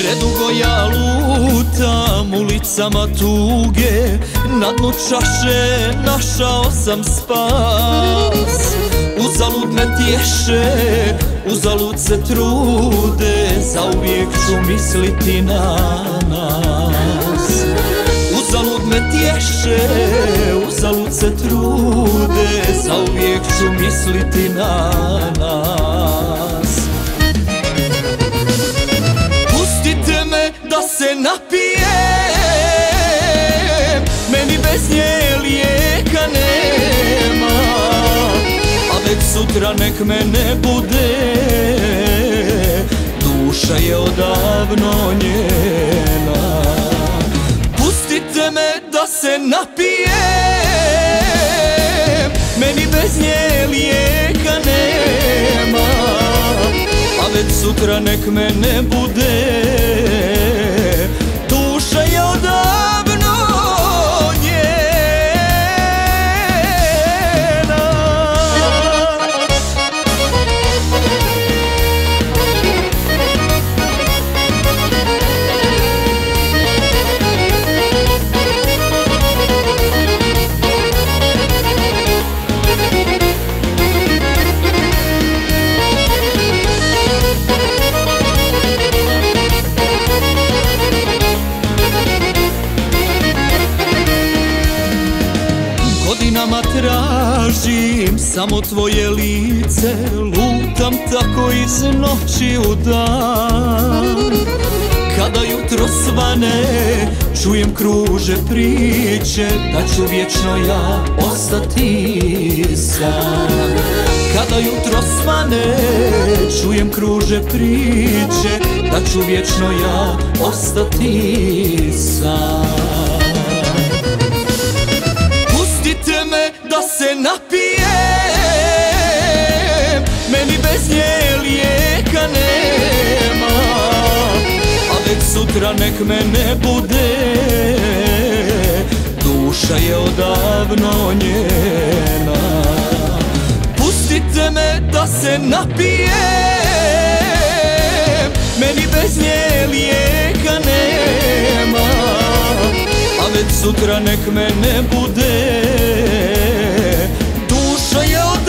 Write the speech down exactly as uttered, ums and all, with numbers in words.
Predugo ja lutam ulicama tuge, na dnu čaše našao sam spas. Uzalud me tješe, uzalud se trude, zauvijek ću misliti na nas. Uzalud me tješe, uzalud se trude, zauvijek ću misliti na nas. Pustite me da se napijem, meni bez nje lijeka nema, a već sutra nek me ne bude, duša je odavno njena. Pustite me da se napijem, meni bez nje lijeka nema, a već sutra nek me ne bude, duša je odavno. Godinama tražim samo tvoje lice, lutam tako iz noći u dan. Kada jutro svane, čujem kruže priče da ću vječno ja ostati sam. Kada jutro svane, čujem kruže priče da ću vječno ja ostati sam. Pustite me da se napijem, meni bez nje lijeka nema, a već sutra nek me ne bude, duša je odavno njena. Pustite me da se napijem, meni bez nje lijeka nema, a već sutra nek me ne bude, duša je odavno njena.